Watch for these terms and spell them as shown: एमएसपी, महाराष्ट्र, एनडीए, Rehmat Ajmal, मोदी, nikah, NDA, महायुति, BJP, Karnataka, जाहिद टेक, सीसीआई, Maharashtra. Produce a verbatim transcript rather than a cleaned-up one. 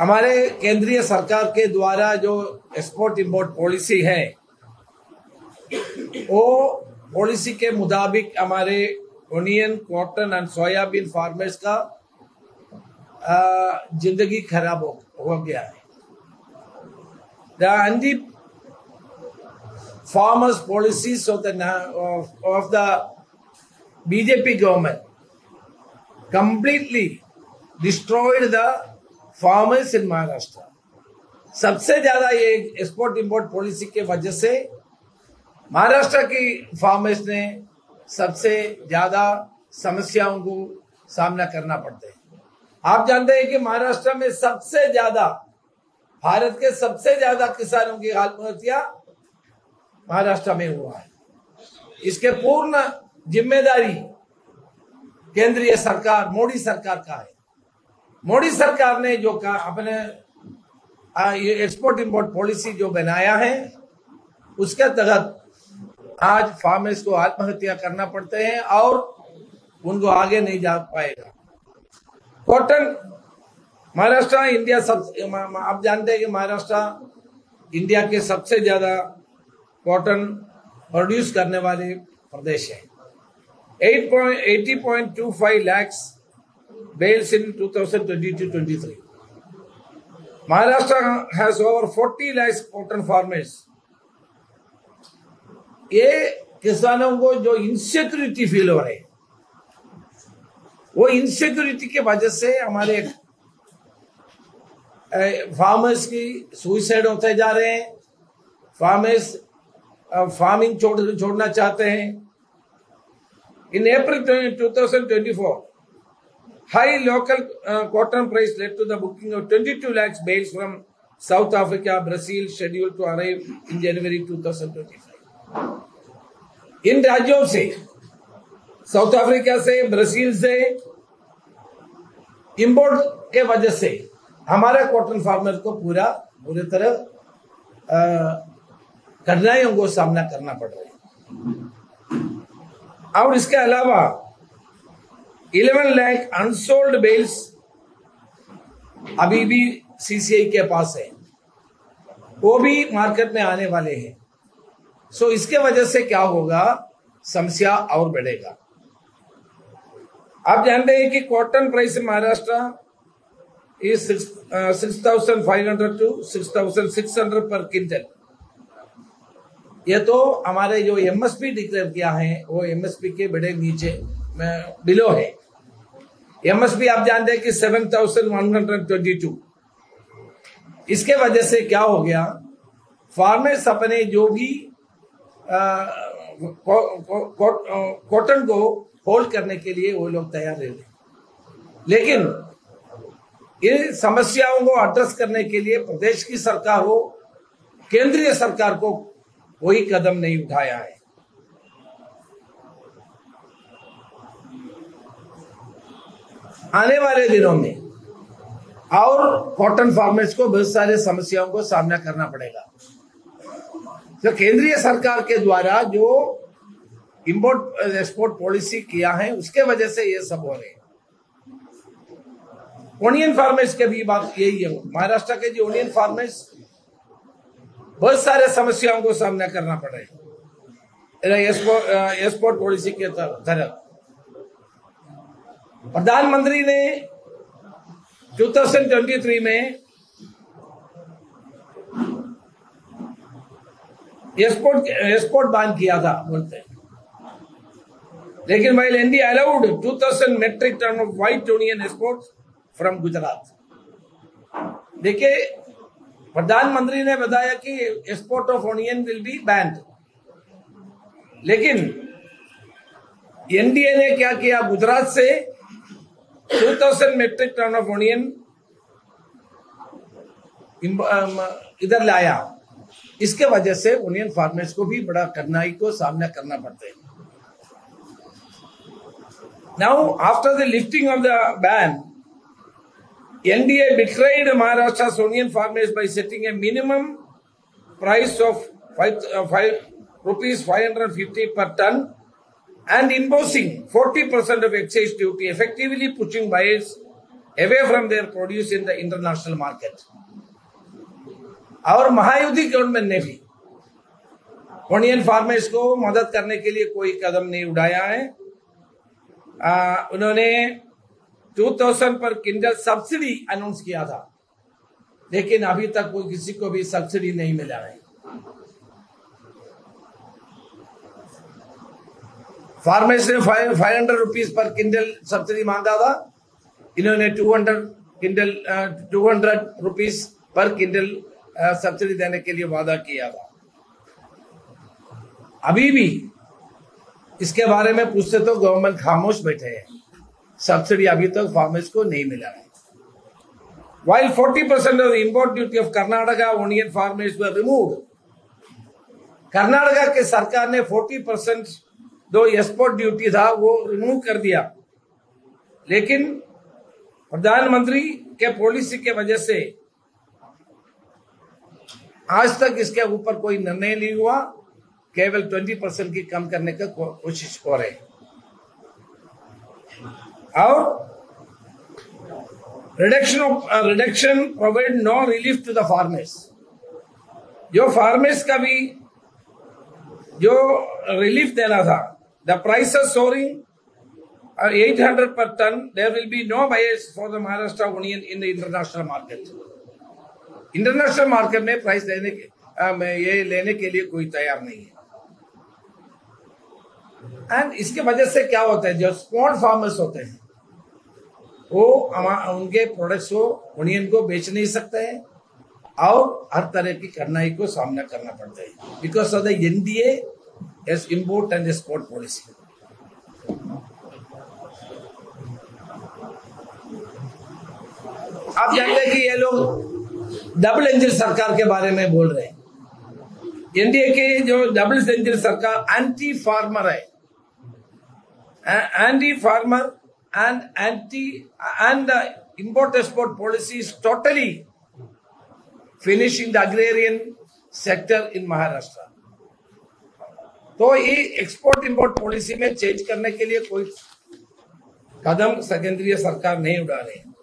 हमारे केंद्रीय सरकार के द्वारा जो एक्सपोर्ट इंपोर्ट पॉलिसी है, वो पॉलिसी के मुताबिक हमारे onion, cotton and soybean farmers का जिंदगी खराब हो, हो गया है। The anti farmers policies of the of, of the B J P government completely destroyed the farmers in Maharashtra. सबसे ज्यादा ये एक्सपोर्ट इंपोर्ट पॉलिसी के वजह से महाराष्ट्र की फार्मर्स ने सबसे ज्यादा समस्याओं को सामना करना पड़ता है। आप जानते हैं कि महाराष्ट्र में सबसे ज्यादा, भारत के सबसे ज्यादा किसानों की आत्महत्या महाराष्ट्र में हुआ है। इसके पूर्ण जिम्मेदारी केंद्रीय सरकार, मोदी सरकार का है। मोदी सरकार ने जो का अपने एक्सपोर्ट इंपोर्ट पॉलिसी जो बनाया है, उसके तहत आज फार्मर्स को आत्महत्या करना पड़ते हैं और उनको आगे नहीं जा पाएगा। कॉटन, महाराष्ट्र इंडिया सब, आप जानते हैं कि महाराष्ट्र इंडिया के सबसे ज्यादा कॉटन प्रोड्यूस करने वाले प्रदेश है। अस्सी point two five lakh bales in two thousand twenty two twenty three. महाराष्ट्र has over चालीस लाख कॉटन फार्मर्स। ये किसानों को जो इनसिक्योरिटी फील हो रही है, वो इनसिक्योरिटी के वजह से हमारे फार्मर्स की सुसाइड होते जा रहे हैं। फार्मर्स फार्मिंग छोड़ छोड़ना चाहते हैं। In April two thousand twenty four, high local cotton price led to the booking of twenty two lakh bales from South Africa, Brazil, schedule to arrive in January two thousand twenty five. इन राज्यों से, South Africa से, Brazil से import के वजह से हमारा cotton farmer को पूरा पूरी तरह कठिनाइयों को सामना करना पड़ रहा है। और इसके अलावा ग्यारह लाख अनसोल्ड बेल्स अभी भी सीसीआई के पास है, वो भी मार्केट में आने वाले हैं। सो इसके वजह से क्या होगा, समस्या और बढ़ेगा। आप जानते हैं कि cotton price महाराष्ट्र is six thousand five hundred to six thousand six hundred per quintal. ये तो हमारे जो एमएसपी डिक्लेयर किया है, वो एमएसपी के बड़े नीचे बिलो है। एमएसपी आप जानते हैं कि seven thousand one hundred twenty two. इसके वजह से क्या हो गया, फार्मर्स अपने जो भी कॉटन को होल्ड करने के लिए वो लोग तैयार रहे, लेकिन इन समस्याओं को एड्रेस करने के लिए प्रदेश की सरकार हो, केंद्रीय सरकार को कोई कदम नहीं उठाया है। आने वाले दिनों में और कॉटन फार्मर्स को बहुत सारे समस्याओं को सामना करना पड़ेगा। तो केंद्रीय सरकार के द्वारा जो इंपोर्ट एक्सपोर्ट पॉलिसी किया है, उसके वजह से ये सब हो रहे हैं। ओनियन फार्मर्स के भी बात यही है। महाराष्ट्र के जो ओनियन फार्मर्स बहुत सारे समस्याओं को सामना करना पड़ रहे हैं एक्सपोर्ट पॉलिसी के तहत। प्रधानमंत्री ने टू थाउजेंड ट्वेंटी थ्री में एक्सपोर्ट एक्सपोर्ट बैन किया था बोलते हैं, लेकिन while India allowed two thousand metric ton of white onion export from Gujarat. देखिए, प्रधानमंत्री ने बताया कि export of onion will be banned, लेकिन एनडीए ने क्या किया, गुजरात से two thousand metric ton of onion इधर लाया। इसके वजह से ओनियन फार्मर्स को भी बड़ा कठिनाई को सामना करना पड़ता है। Now after the lifting of the ban, N D A betrayed Maharashtra's onion farmers by setting a minimum price of five rupees five fifty per ton and imposing forty percent of excise duty, effectively pushing buyers away from their produce in the international market. और महायुति government ने भी onion farmers को मदद करने के लिए कोई कदम नहीं उठाया है। आ, उन्होंने दो हज़ार पर किंडल सब्सिडी अनाउंस किया था, लेकिन अभी तक कोई किसी को भी सब्सिडी नहीं मिला है। फार्मर्स ने five hundred rupees per quintal subsidy मांगा था, इन्होंने two hundred quintal two hundred rupees per quintal subsidy देने के लिए वादा किया था। अभी भी इसके बारे में पूछते तो गवर्नमेंट खामोश बैठे हैं, सब्सिडी अभी तक फार्मर्स को नहीं मिला है। While forty percent of the import duty of Karnataka onion farmers were removed, Karnataka के सरकार ने चालीस परसेंट जो एक्सपोर्ट ड्यूटी था वो रिमूव कर दिया, लेकिन प्रधानमंत्री के पॉलिसी के वजह से आज तक इसके ऊपर कोई निर्णय नहीं हुआ। केवल बीस परसेंट की कम करने का कोशिश हो रहे। और reduction of reduction provide no relief to the farmers. जो फार्मर्स का भी जो रिलीफ देना था, the price are soaring eight hundred per ton, there will be no buyers for the महाराष्ट्र onion in the international market. International market में price देने के आ, ये लेने के लिए कोई तैयार नहीं है। एंड इसके वजह से क्या होता है, जो स्मॉल फार्मर्स होते हैं वो उनके प्रोडक्ट्स को ओनियन को बेच नहीं सकते हैं और हर तरह की कठिनाई को सामना करना पड़ता है because of the एनडीए as import and export policy. आप जानते हैं कि ये लोग डबल इंजन सरकार के बारे में बोल रहे हैं। एनडीए के जो डबल सेंचुरी सरकार एंटी फार्मर है, anti farmer and anti and import export policy is totally finishing the agrarian sector in महाराष्ट्र। तो ये एक्सपोर्ट इंपोर्ट पॉलिसी में चेंज करने के लिए कोई कदम केंद्रीय सरकार नहीं उठा रही है।